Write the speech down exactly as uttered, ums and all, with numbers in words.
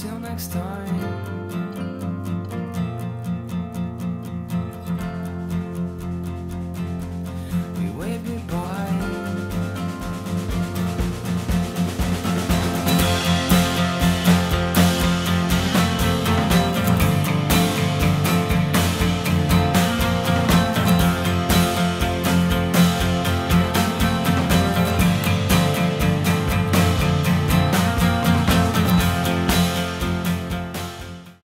Till next time.